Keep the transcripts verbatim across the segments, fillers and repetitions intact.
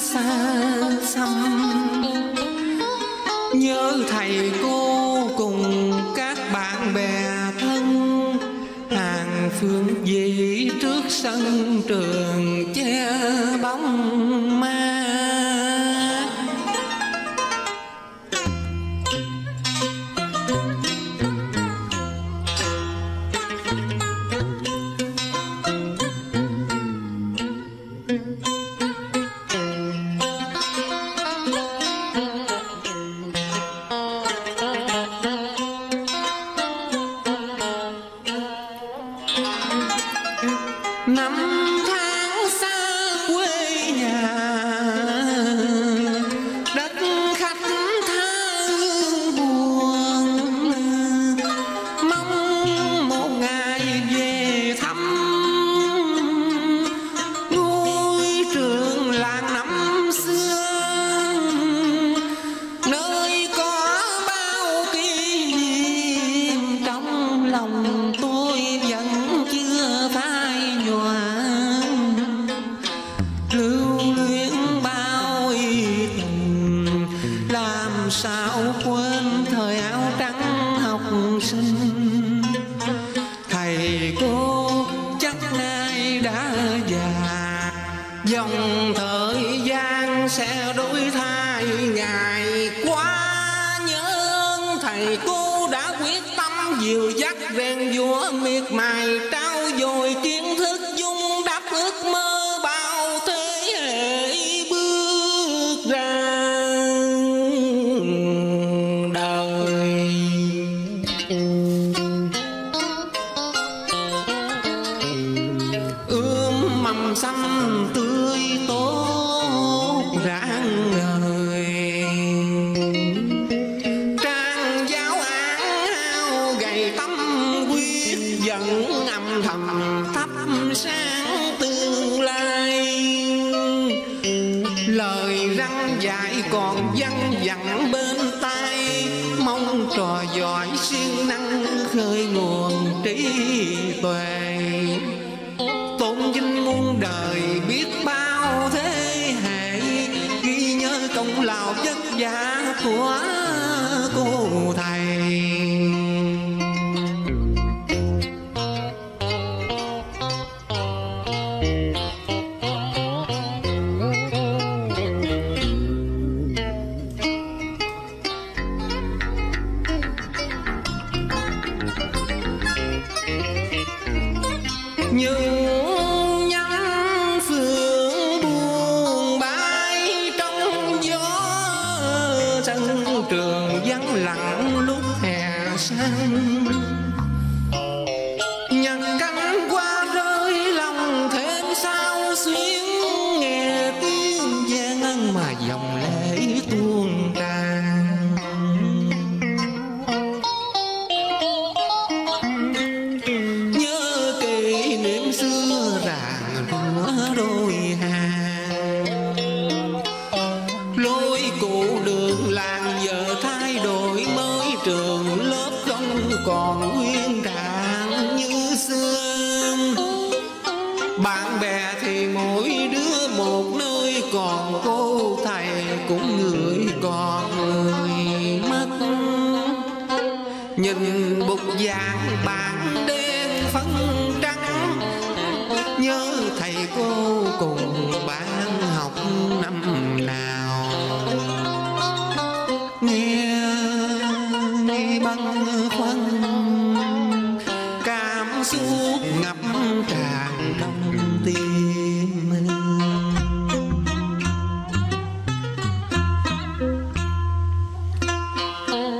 xa xăm, nhớ thầy cô cùng các bạn bè thân, hàng phương dĩ trước sân trường che bóng ma.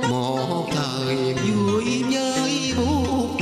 Một thời vui với bút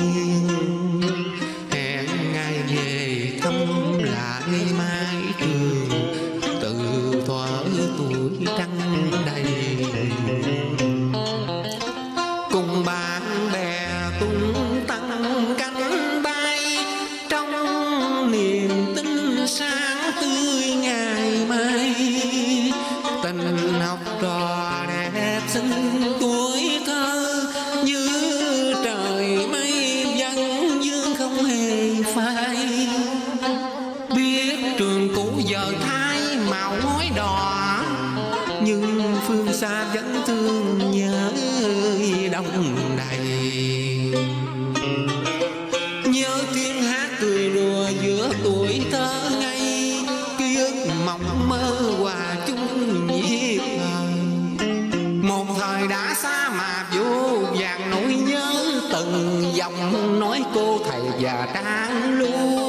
khói đỏ, nhưng phương xa vẫn thương nhớ đông đầy. Nhớ tiếng hát cười đùa giữa tuổi thơ ngây, ký ức mộng mơ hòa chung nhịp thời. Một thời đã xa mà vô vàn nỗi nhớ, từng dòng nói cô thầy già đáng luôn.